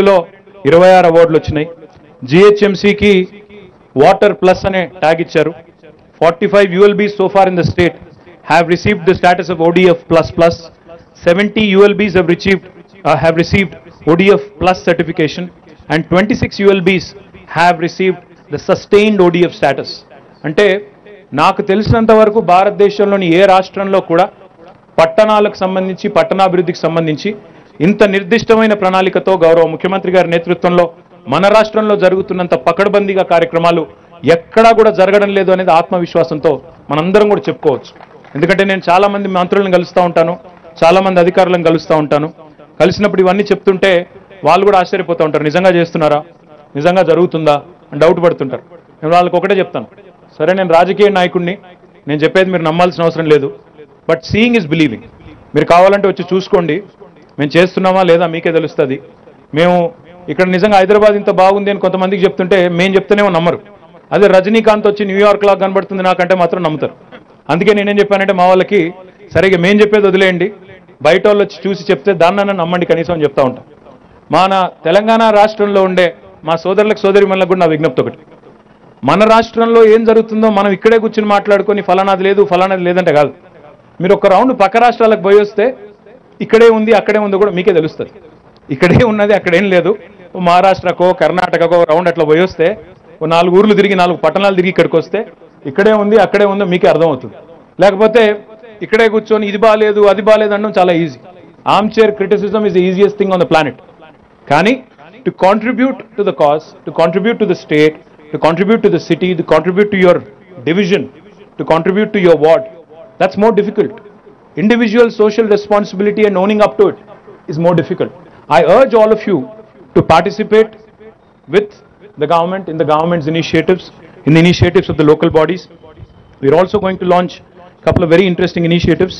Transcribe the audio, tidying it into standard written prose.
26 అవార్డులు వచ్చినాయి. GHMC Water Plus అనే ట్యాగ్ ఇచ్చారు. 45 ULBs so far in the state have received the status of ODF Plus Plus. 70 ULBs have received ODF Plus certification, and 26 ULBs have received the sustained ODF status. అంటే నాకు తెలిసినంత వరకు భారతదేశంలోని ఏ రాష్ట్రంలో కూడా పట్టణాలకు సంబంధించి, పట్టణాభివృద్ధికి సంబంధించి ఇంత నిర్దిష్టమైన ప్రణాళికతో గౌరవ ముఖ్యమంత్రి గారి నేతృత్వంలో మన రాష్ట్రంలో జరుగుతున్నంత పకడ్బందీగా కార్యక్రమాలు ఎక్కడా కూడా జరగడం లేదు అనేది ఆత్మవిశ్వాసంతో మనందరం కూడా చెప్పుకోవచ్చు. ఎందుకంటే నేను చాలా మంది మంత్రులను కలుస్తూ ఉంటాను, చాలా మంది అధికారులను కలుస్తూ ఉంటాను. కలిసినప్పుడు ఇవన్నీ చెప్తుంటే వాళ్ళు కూడా ఆశ్చర్యపోతూ ఉంటారు, నిజంగా చేస్తున్నారా, నిజంగా జరుగుతుందా అని డౌట్ పడుతుంటారు. నేను వాళ్ళకి ఒకటే చెప్తాను, సరే నేను రాజకీయ నాయకుడిని, నేను చెప్పేది మీరు నమ్మాల్సిన అవసరం లేదు, బట్ సీయింగ్ ఈజ్ బిలీవింగ్. మీరు కావాలంటే వచ్చి చూసుకోండి, మేము చేస్తున్నామా లేదా మీకే తెలుస్తుంది. మేము ఇక్కడ నిజంగా హైదరాబాద్ ఇంత బాగుంది అని కొంతమందికి చెప్తుంటే మేము చెప్తేనేమో నమ్మరు. అదే రజనీకాంత్ వచ్చి న్యూయార్క్ లాగా కనబడుతుంది నాకంటే మాత్రం నమ్ముతారు. అందుకే నేనేం చెప్పానంటే మా వాళ్ళకి, సరిగ్గా మేము చెప్పేది వదిలేయండి, బయట వాళ్ళు వచ్చి చూసి చెప్తే దాన్నైనా నమ్మండి కనీసం అని చెప్తా ఉంటాం. మన తెలంగాణ రాష్ట్రంలో ఉండే మా సోదరులకు, సోదరిమణులకు కూడా నా విజ్ఞప్తి ఒకటి, మన రాష్ట్రంలో ఏం జరుగుతుందో మనం ఇక్కడే కూర్చొని మాట్లాడుకొని ఫలానాది లేదు ఫలానాది లేదంటే కాదు. మీరు ఒక రౌండ్ పక్క రాష్ట్రాలకు పోయి వస్తే ఇక్కడే ఉంది అక్కడే ఉందో కూడా మీకే తెలుస్తుంది. ఇక్కడే ఉన్నది అక్కడేం లేదు. మహారాష్ట్రకో కర్ణాటకకో రౌండ్ అట్లా పోయి వస్తే, 4 ఊర్లు తిరిగి, 4 పట్టణాలు తిరిగి ఇక్కడికి వస్తే ఇక్కడే ఉంది అక్కడే ఉందో మీకే అర్థమవుతుంది. లేకపోతే ఇక్కడే కూర్చొని ఇది బాగాలేదు అది బాగాలేదు అనడం చాలా easy. Arm chair criticism is the easiest thing on the planet. కానీ to contribute to the cause, to contribute to the state, to contribute to the city, to contribute to your division, to contribute to your ward, that's more difficult. Individual social responsibility and owning up to it is more difficult. I urge all of you to participate with the government, in the government's initiatives, in the initiatives of the local bodies. We are also going to launch a couple of very interesting initiatives.